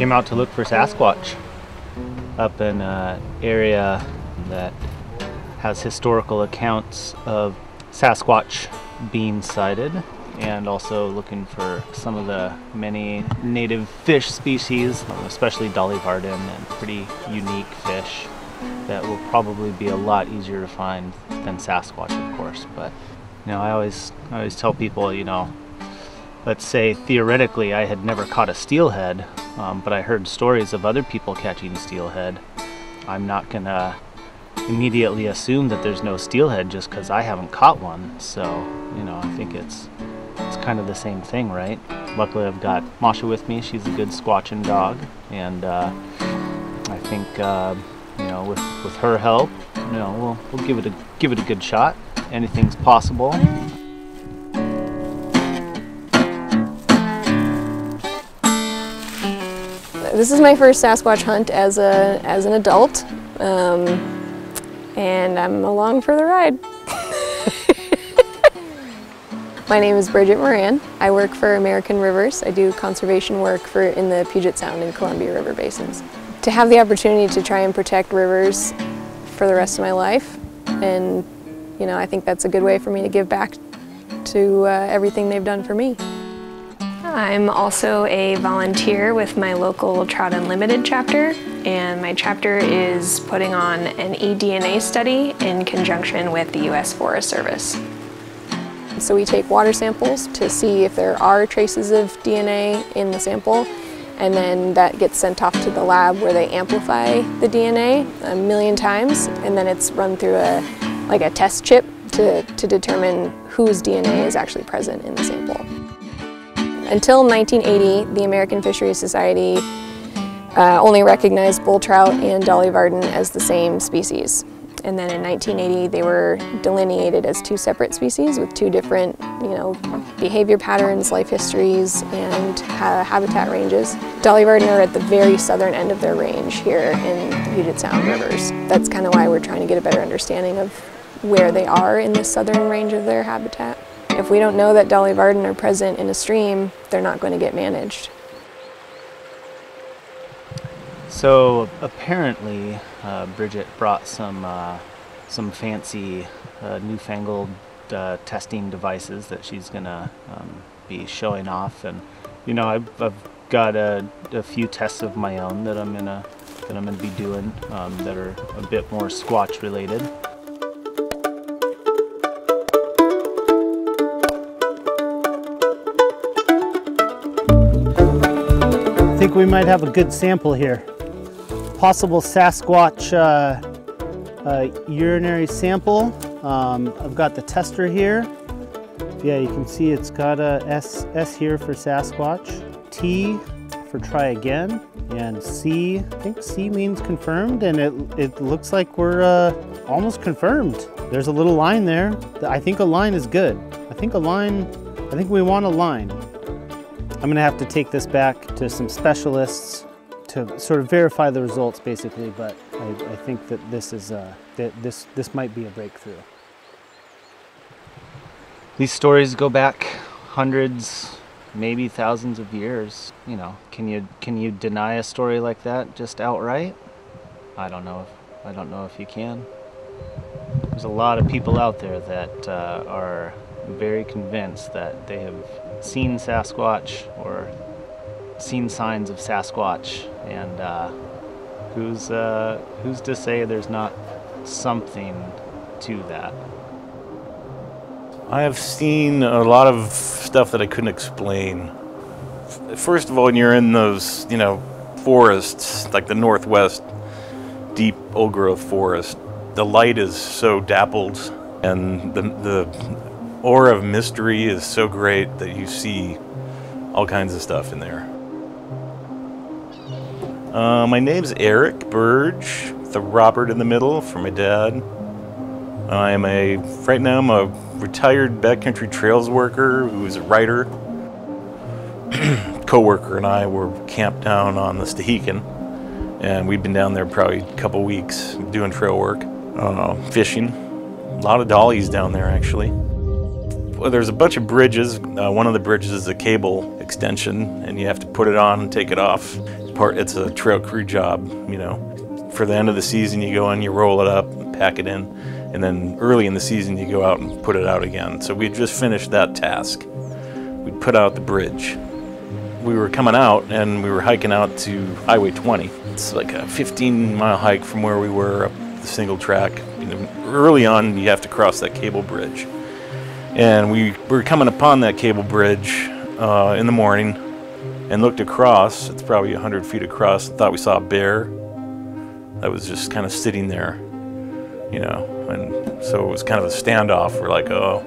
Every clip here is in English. came out to look for Sasquatch up in an area that has historical accounts of Sasquatch being sighted, and also looking for some of the many native fish species, especially Dolly Varden, and pretty unique fish that will probably be a lot easier to find than Sasquatch, of course. But you know, I always tell people, you know, let's say theoretically I had never caught a steelhead, but I heard stories of other people catching steelhead. I'm not gonna immediately assume that there's no steelhead just because I haven't caught one. So, you know, I think it's kind of the same thing, right? Luckily I've got Masha with me. She's a good squatching dog, and I think you know, with her help, you know, we'll give it a good shot. Anything's possible. This is my first Sasquatch hunt as an adult, and I'm along for the ride. My name is Bridget Moran. I work for American Rivers. I do conservation work in the Puget Sound and Columbia River Basins. To have the opportunity to try and protect rivers for the rest of my life, and you know, I think that's a good way for me to give back to everything they've done for me. I'm also a volunteer with my local Trout Unlimited chapter, and my chapter is putting on an eDNA study in conjunction with the U.S. Forest Service. So we take water samples to see if there are traces of DNA in the sample, and then that gets sent off to the lab where they amplify the DNA 1,000,000 times, and then it's run through like a test chip to determine whose DNA is actually present in the sample. Until 1980, the American Fisheries Society only recognized bull trout and Dolly Varden as the same species. And then in 1980, they were delineated as two separate species with two different, you know, behavior patterns, life histories, and habitat ranges. Dolly Varden are at the very southern end of their range here in the Puget Sound rivers. That's kind of why we're trying to get a better understanding of where they are in the southern range of their habitat. If we don't know that Dolly Varden are present in a stream, they're not going to get managed. So apparently Bridget brought some fancy newfangled testing devices that she's going to be showing off, and you know, I've got a few tests of my own that I'm going to be doing that are a bit more Sasquatch related. I think we might have a good sample here. Possible Sasquatch urinary sample. I've got the tester here. Yeah, you can see it's got a S here for Sasquatch, T for try again, and C. I think C means confirmed, and it looks like we're almost confirmed. There's a little line there. I think a line is good. I think we want a line. I'm gonna have to take this back to some specialists to sort of verify the results, basically, but I think that this is this might be a breakthrough. These stories go back hundreds, maybe thousands of years. You know, can you deny a story like that just outright? I don't know if you can. There's a lot of people out there that are very convinced that they have seen Sasquatch or seen signs of Sasquatch, and who's to say there's not something to that? I have seen a lot of stuff that I couldn't explain. First of all, when you're in those, you know, forests, like the Northwest deep old growth forest, the light is so dappled, and the aura of mystery is so great that you see all kinds of stuff in there. My name's Eric Burge, with the Robert in the middle for my dad. Right now I'm a retired backcountry trails worker who is a writer. Co-worker and I were camped down on the Stahekin, and we've been down there probably a couple weeks doing trail work, fishing. A lot of dollies down there, actually. Well, there's a bunch of bridges. One of the bridges is a cable extension, and you have to put it on and take it off. It's part, it's a trail crew job, you know. For the end of the season, you go in, you roll it up, and pack it in, and then early in the season, you go out and put it out again. So we had just finished that task. We'd put out the bridge. We were coming out, and we were hiking out to Highway 20. It's like a 15-mile hike from where we were up the single track. You know, early on, you have to cross that cable bridge. And we were coming upon that cable bridge in the morning and looked across. It's probably 100 feet across, and thought we saw a bear that was just kind of sitting there, you know. And so it was kind of a standoff. We're like, oh,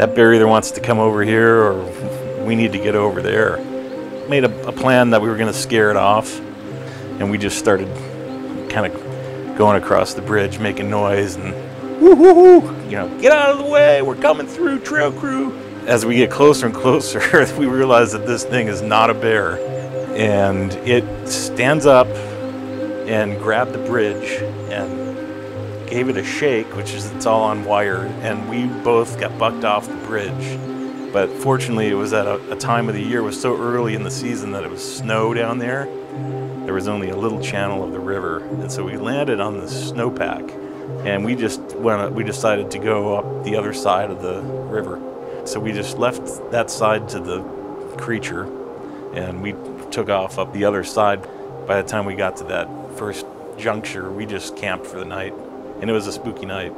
that bear either wants to come over here or we need to get over there. Made a plan that we were going to scare it off, and we just started kind of going across the bridge, making noise and woo-hoo-hoo. You know, get out of the way, we're coming through, trail crew. As we get closer and closer, we realize that this thing is not a bear. And it stands up and grabbed the bridge and gave it a shake, which is, it's all on wire. And we both got bucked off the bridge. But fortunately, it was at a time of the year, it was so early in the season that it was snow down there. There was only a little channel of the river. And so we landed on the snowpack. And we just went, we decided to go up the other side of the river. So we just left that side to the creature, and we took off up the other side. By the time we got to that first juncture, we just camped for the night, and it was a spooky night.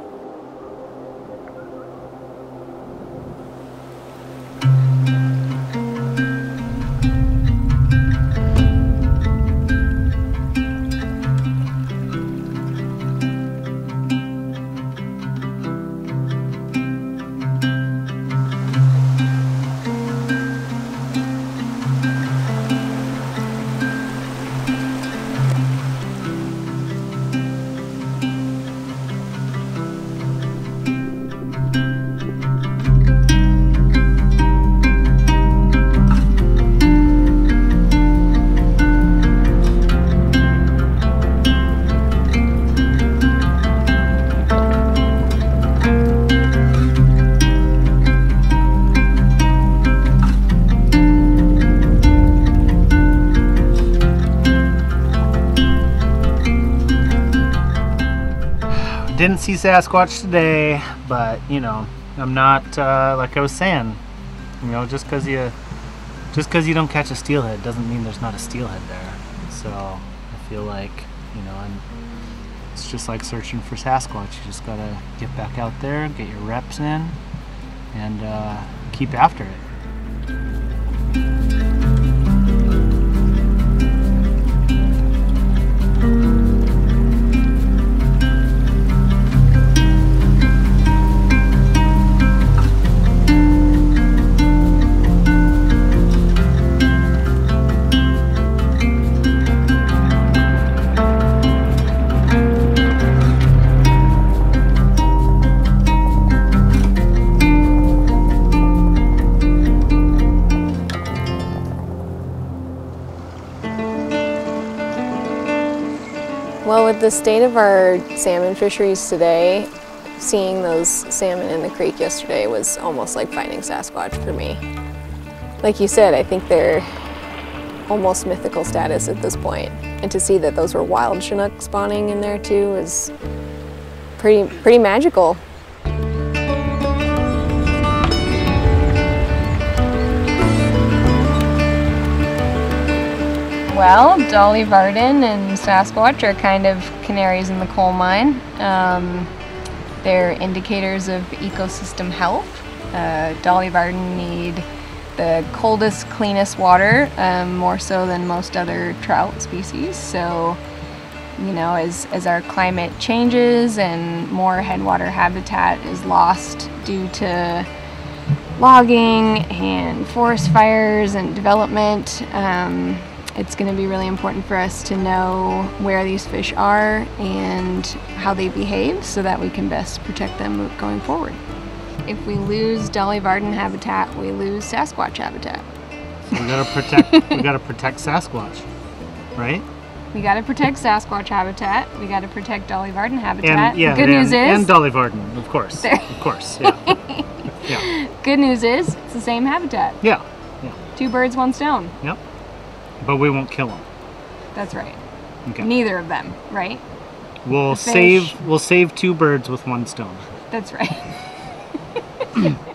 Didn't see Sasquatch today, but you know, I'm not like I was saying, you know, just because you don't catch a steelhead doesn't mean there's not a steelhead there. So I feel like, you know, it's just like searching for Sasquatch. You just gotta get back out there, get your reps in, and keep after it. Well, with the state of our salmon fisheries today, seeing those salmon in the creek yesterday was almost like finding Sasquatch for me. Like you said, I think they're almost mythical status at this point. And to see that those were wild Chinook spawning in there too was pretty magical. Well, Dolly Varden and Sasquatch are kind of canaries in the coal mine. They're indicators of ecosystem health. Dolly Varden need the coldest, cleanest water, more so than most other trout species. So, you know, as our climate changes and more headwater habitat is lost due to logging and forest fires and development, it's going to be really important for us to know where these fish are and how they behave so that we can best protect them going forward. If we lose Dolly Varden habitat, we lose Sasquatch habitat. So we got to protect Sasquatch, right? We got to protect Sasquatch habitat. We got to protect Dolly Varden habitat. And, yeah, good news is Dolly Varden, of course. There. Of course, yeah. Yeah. Good news is it's the same habitat. Yeah. Two birds, one stone. Yep. But we won't kill them. That's right. Okay. Neither of them, right? We'll save two birds with one stone. That's right.